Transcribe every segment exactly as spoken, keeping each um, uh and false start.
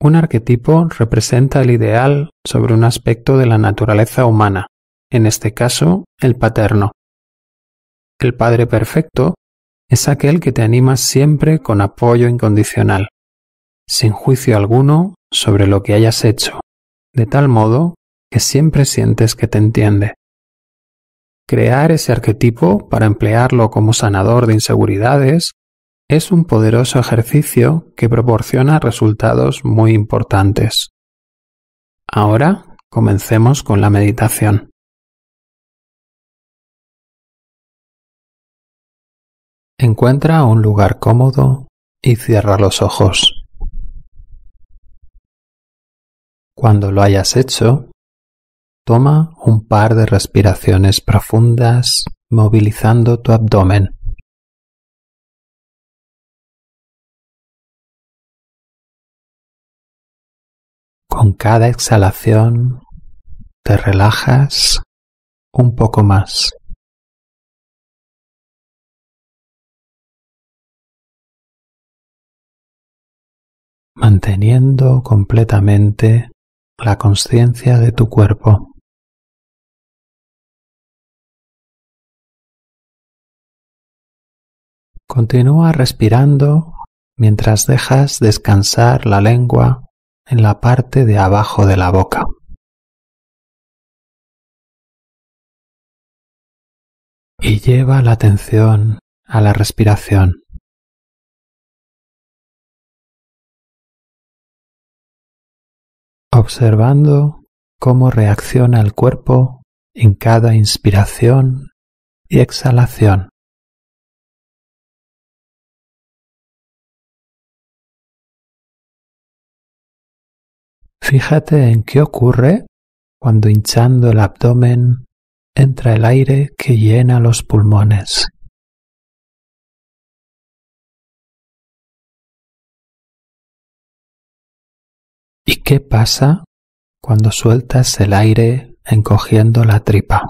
Un arquetipo representa el ideal sobre un aspecto de la naturaleza humana, en este caso, el paterno. El padre perfecto es aquel que te anima siempre con apoyo incondicional, sin juicio alguno sobre lo que hayas hecho, de tal modo que siempre sientes que te entiende. Crear ese arquetipo para emplearlo como sanador de inseguridades es un poderoso ejercicio que proporciona resultados muy importantes. Ahora comencemos con la meditación. Encuentra un lugar cómodo y cierra los ojos. Cuando lo hayas hecho, toma un par de respiraciones profundas, movilizando tu abdomen. Con cada exhalación te relajas un poco más. Manteniendo completamente la conciencia de tu cuerpo. Continúa respirando mientras dejas descansar la lengua en la parte de abajo de la boca. Y lleva la atención a la respiración. Observando cómo reacciona el cuerpo en cada inspiración y exhalación. Fíjate en qué ocurre cuando hinchando el abdomen entra el aire que llena los pulmones. ¿Y qué pasa cuando sueltas el aire encogiendo la tripa?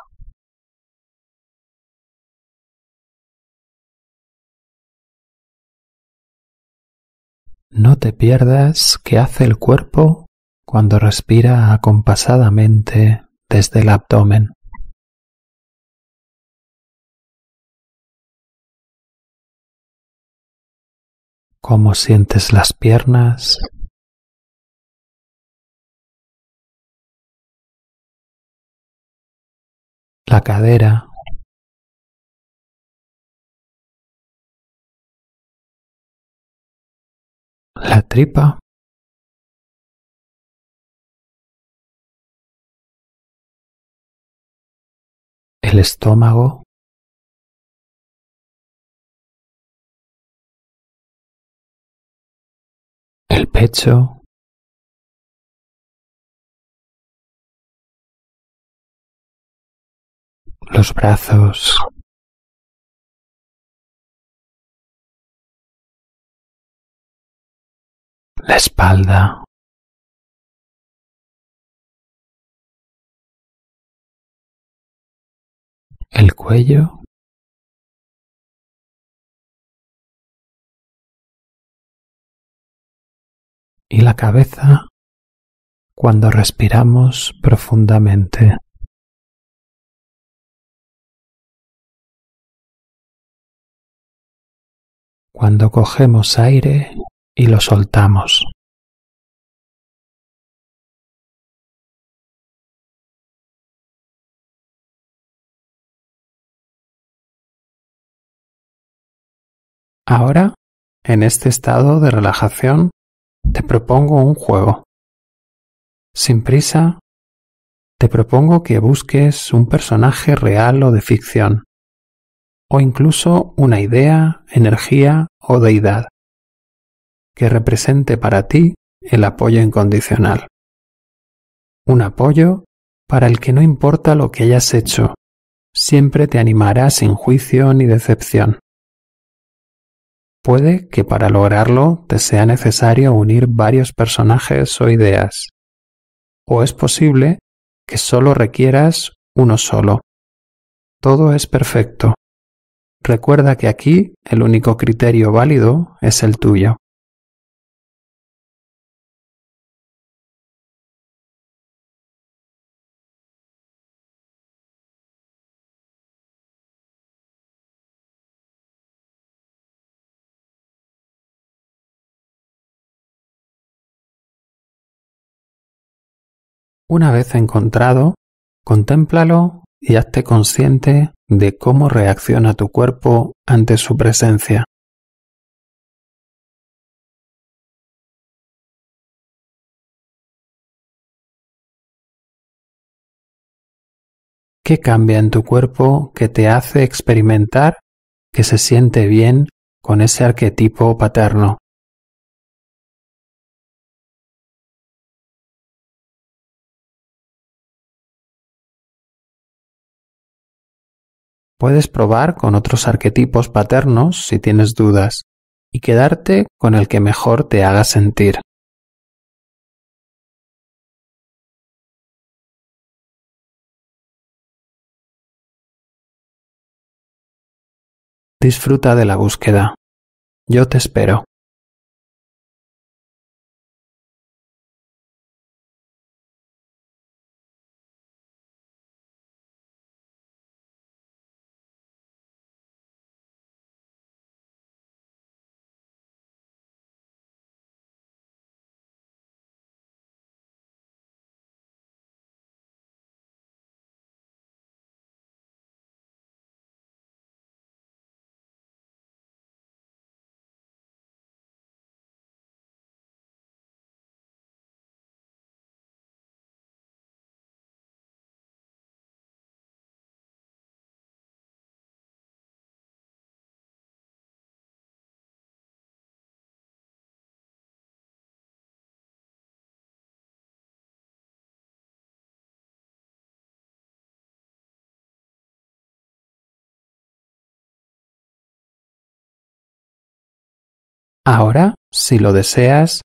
No te pierdas qué hace el cuerpo cuando respira acompasadamente desde el abdomen. ¿Cómo sientes las piernas? La cadera. La tripa. El estómago, el pecho, los brazos, la espalda. El cuello, y la cabeza cuando respiramos profundamente. Cuando cogemos aire y lo soltamos. Ahora, en este estado de relajación, te propongo un juego. Sin prisa, te propongo que busques un personaje real o de ficción, o incluso una idea, energía o deidad, que represente para ti el apoyo incondicional. Un apoyo para el que no importa lo que hayas hecho, siempre te animará sin juicio ni decepción. Puede que para lograrlo te sea necesario unir varios personajes o ideas, o es posible que solo requieras uno solo. Todo es perfecto. Recuerda que aquí el único criterio válido es el tuyo. Una vez encontrado, contémplalo y hazte consciente de cómo reacciona tu cuerpo ante su presencia. ¿Qué cambia en tu cuerpo que te hace experimentar que se siente bien con ese arquetipo paterno? Puedes probar con otros arquetipos paternos si tienes dudas y quedarte con el que mejor te haga sentir. Disfruta de la búsqueda. Yo te espero. Ahora, si lo deseas,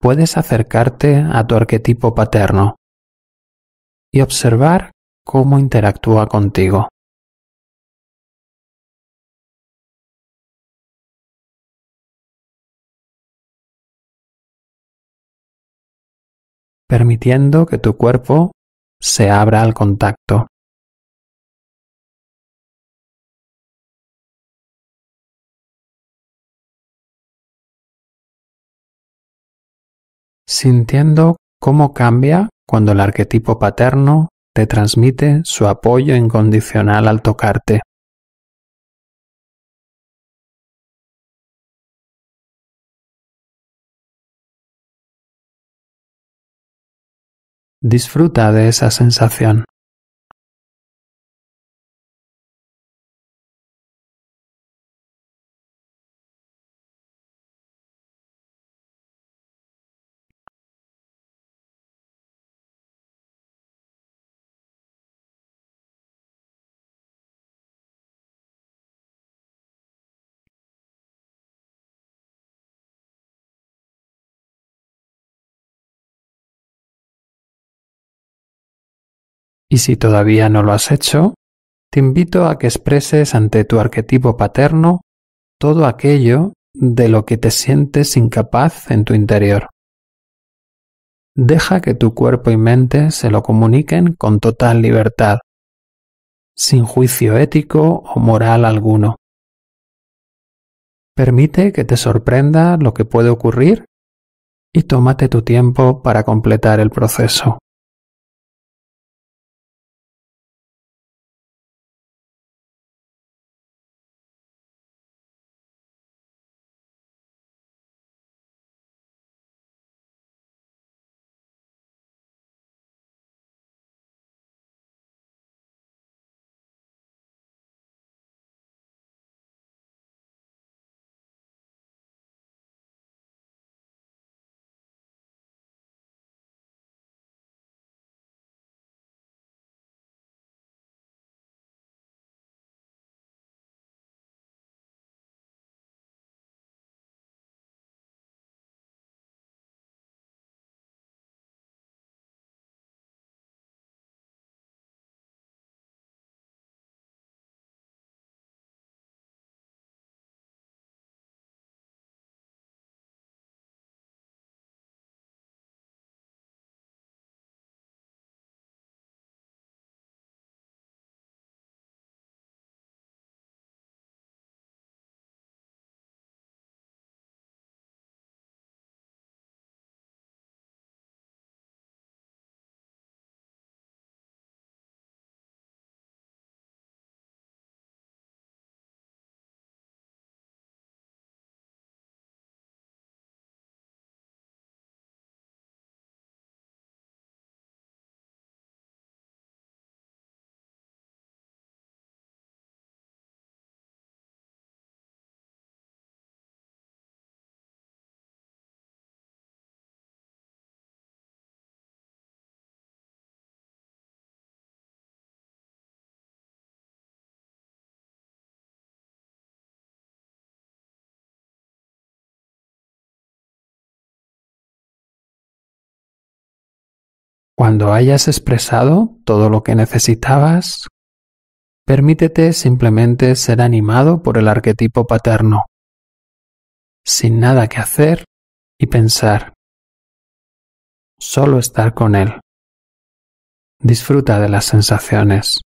puedes acercarte a tu arquetipo paterno y observar cómo interactúa contigo. Permitiendo que tu cuerpo se abra al contacto. Sintiendo cómo cambia cuando el arquetipo paterno te transmite su apoyo incondicional al tocarte. Disfruta de esa sensación. Y si todavía no lo has hecho, te invito a que expreses ante tu arquetipo paterno todo aquello de lo que te sientes incapaz en tu interior. Deja que tu cuerpo y mente se lo comuniquen con total libertad, sin juicio ético o moral alguno. Permite que te sorprenda lo que puede ocurrir y tómate tu tiempo para completar el proceso. Cuando hayas expresado todo lo que necesitabas, permítete simplemente ser animado por el arquetipo paterno, sin nada que hacer y pensar, solo estar con él. Disfruta de las sensaciones.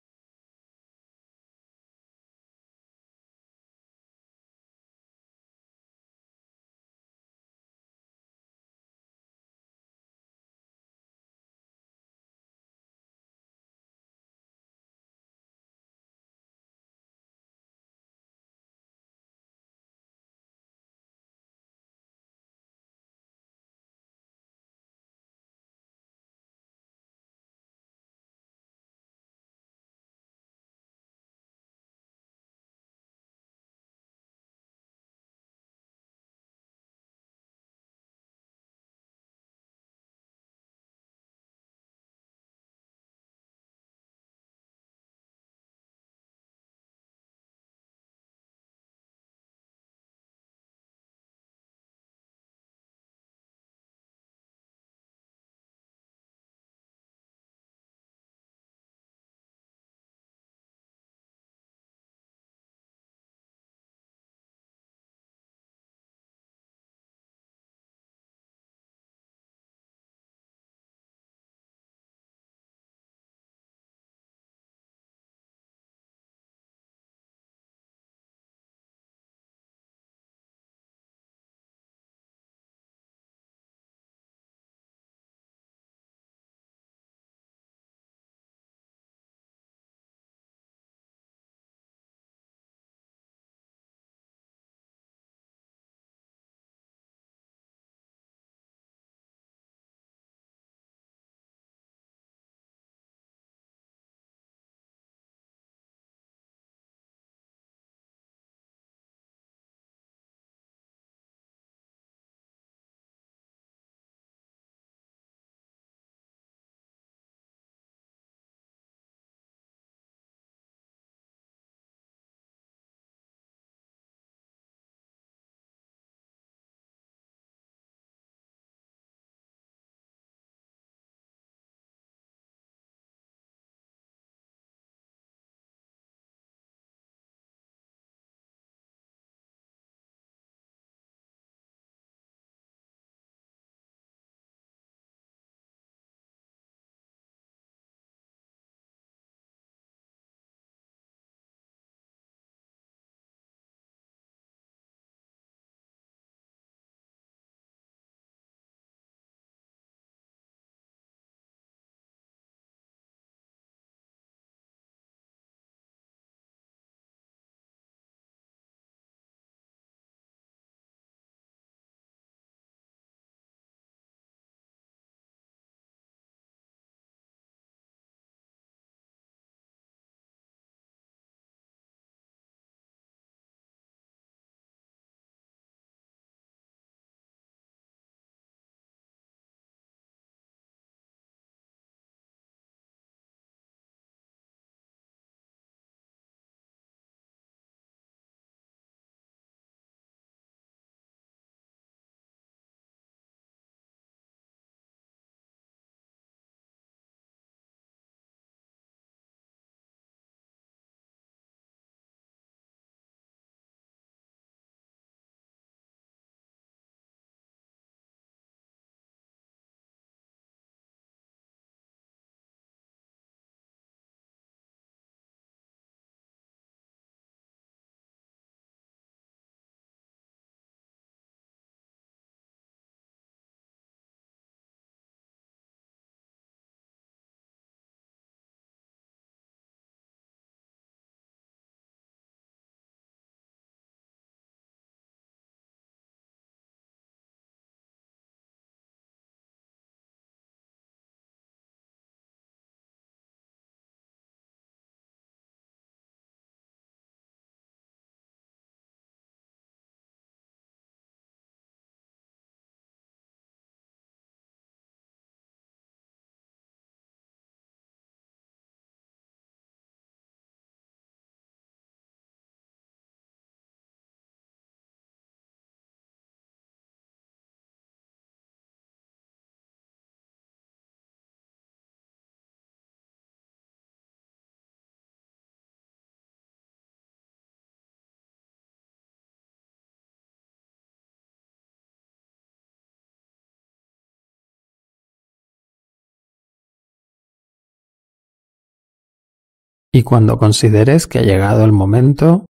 Y cuando consideres que ha llegado el momento,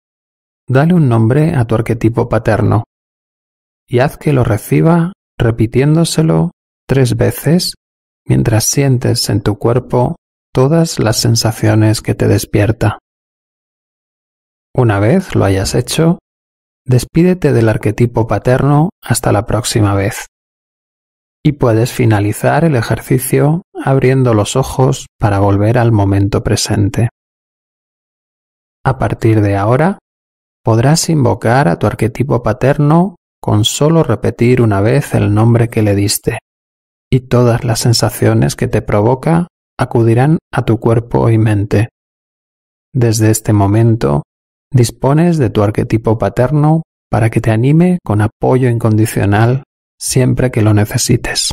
dale un nombre a tu arquetipo paterno y haz que lo reciba repitiéndoselo tres veces mientras sientes en tu cuerpo todas las sensaciones que te despierta. Una vez lo hayas hecho, despídete del arquetipo paterno hasta la próxima vez. Y puedes finalizar el ejercicio abriendo los ojos para volver al momento presente. A partir de ahora, podrás invocar a tu arquetipo paterno con solo repetir una vez el nombre que le diste, y todas las sensaciones que te provoca acudirán a tu cuerpo y mente. Desde este momento, dispones de tu arquetipo paterno para que te anime con apoyo incondicional siempre que lo necesites.